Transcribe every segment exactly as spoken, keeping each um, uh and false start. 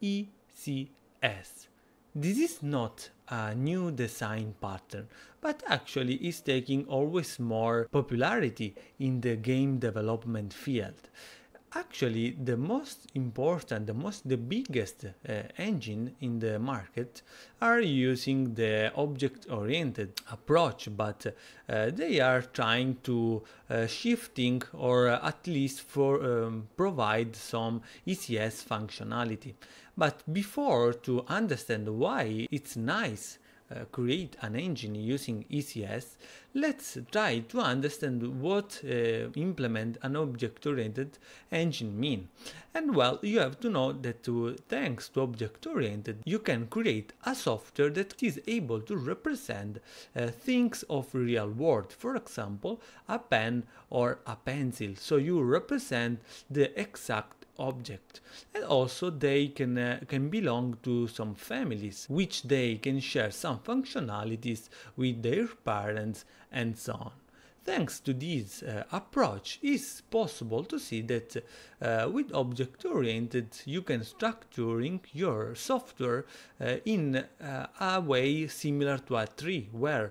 E C S. This is not a new design pattern, but actually is taking always more popularity in the game development field. Actually, the most important, the most, the biggest uh, engine in the market are using the object-oriented approach, but uh, they are trying to uh, shifting or uh, at least for um, provide some E C S functionality. But before to understand why it's nice Uh, create an engine using E C S, let's try to understand what uh, implement an object-oriented engine mean. And well, you have to know that uh, thanks to object-oriented, you can create a software that is able to represent uh, things of real world, for example, a pen or a pencil. So you represent the exact object, and also they can uh, can belong to some families which they can share some functionalities with their parents and so on. Thanks to this uh, approach, it's possible to see that uh, with object-oriented you can structuring your software uh, in uh, a way similar to a tree, where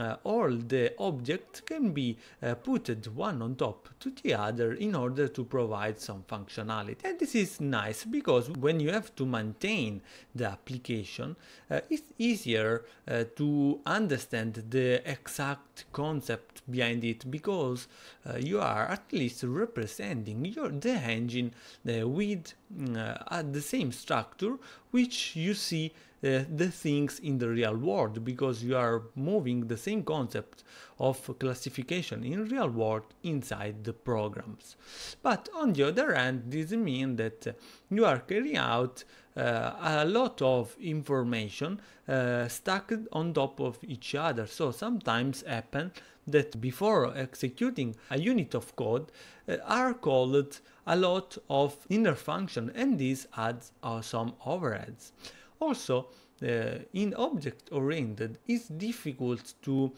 Uh, all the objects can be uh, put one on top to the other in order to provide some functionality. And this is nice because when you have to maintain the application, uh, it's easier uh, to understand the exact concept behind it, because uh, you are at least representing your the engine uh, with uh, at the same structure which you see Uh, the things in the real world, because you are moving the same concept of classification in real world inside the programs. But on the other hand, this means that uh, you are carrying out uh, a lot of information uh, stacked on top of each other. So sometimes happen that before executing a unit of code uh, are called a lot of inner function, and this adds uh, some overheads. Also, uh, in object-oriented, it's difficult to uh,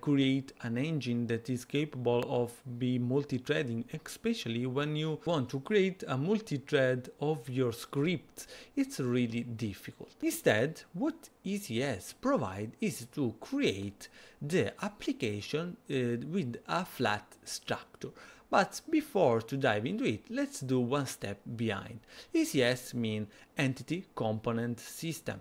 create an engine that is capable of be multi-threading, especially when you want to create a multi-thread of your script. It's really difficult. Instead, what E C S provides is to create the application uh, with a flat structure. But before to dive into it, let's do one step behind. E C S means Entity Component System,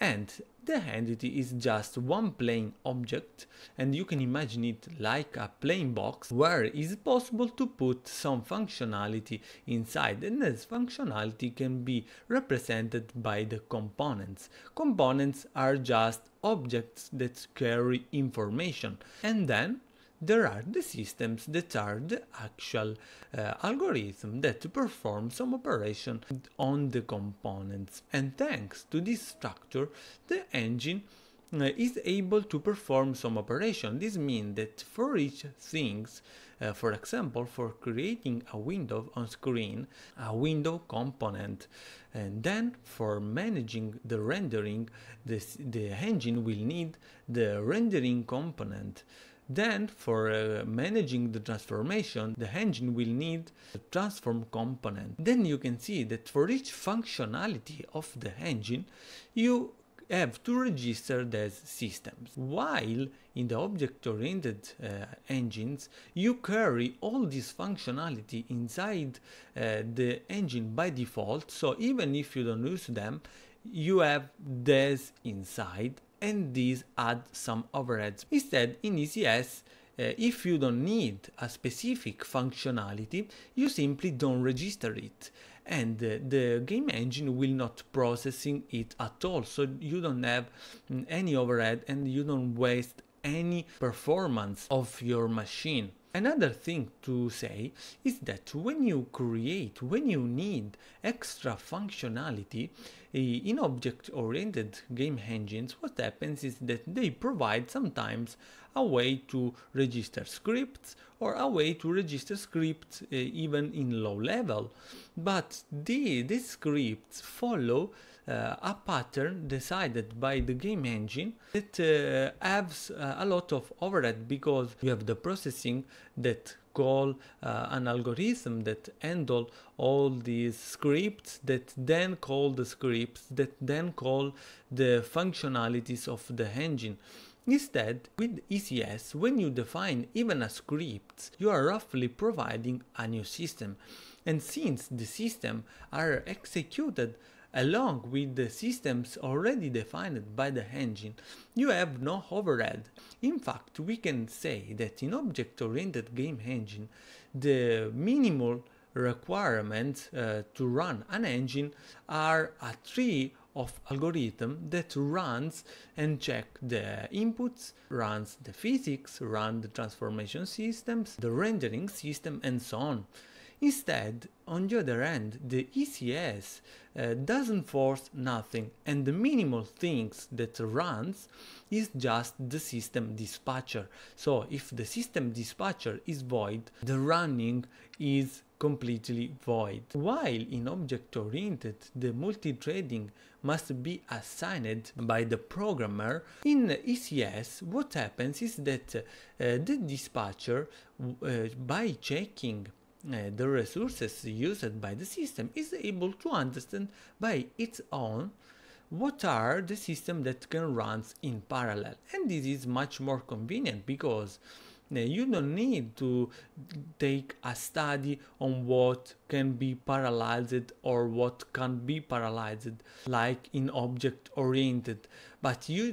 and the entity is just one plain object, and you can imagine it like a plain box where it's possible to put some functionality inside, and this functionality can be represented by the components. Components are just objects that carry information, and then there are the systems that are the actual uh, algorithm that perform some operation on the components. And thanks to this structure, the engine uh, is able to perform some operation. This means that for each things, uh, for example, for creating a window on screen, a window component, and then for managing the rendering, this, the engine will need the rendering component. Then, for uh, managing the transformation, the engine will need the transform component. Then you can see that for each functionality of the engine, you have to register these systems. While in the object-oriented uh, engines, you carry all this functionality inside uh, the engine by default, so even if you don't use them, you have these inside, and these add some overheads. Instead, in E C S, uh, if you don't need a specific functionality, you simply don't register it, and uh, the game engine will not processing it at all, so you don't have mm, any overhead and you don't waste any performance of your machine. Another thing to say is that when you create, when you need extra functionality in object-oriented game engines, what happens is that they provide sometimes a way to register scripts, or a way to register scripts uh, even in low level. But the, these scripts follow uh, a pattern decided by the game engine that uh, has uh, a lot of overhead, because you have the processing that call uh, an algorithm that handle all these scripts that then call the scripts that then call the functionalities of the engine. Instead, with E C S, when you define even a script, you are roughly providing a new system. And since the systems are executed along with the systems already defined by the engine, you have no overhead. In fact, we can say that in object-oriented game engine, the minimal requirements uh, to run an engine are a tree of algorithm that runs and checks the inputs, runs the physics, runs the transformation systems, the rendering system, and so on. Instead, on the other hand, the E C S uh, doesn't force nothing, and the minimal things that runs is just the system dispatcher. So if the system dispatcher is void, the running is completely void. While in object-oriented, the multi-threading must be assigned by the programmer, in E C S what happens is that uh, the dispatcher, uh, by checking Uh, the resources used by the system, is able to understand by its own what are the systems that can run in parallel. And this is much more convenient because uh, you don't need to take a study on what can be parallelized or what can't be parallelized like in object oriented, but you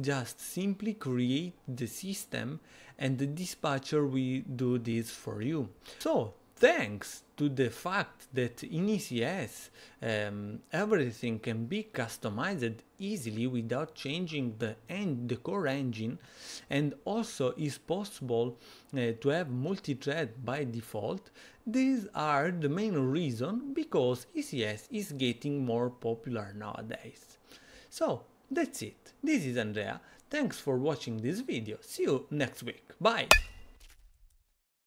just simply create the system and the dispatcher will do this for you. So thanks to the fact that in E C S um, everything can be customized easily without changing the, end, the core engine, and also is possible uh, to have multi-thread by default, these are the main reason because E C S is getting more popular nowadays. So that's it. This is Andrea. Thanks for watching this video. See you next week. Bye!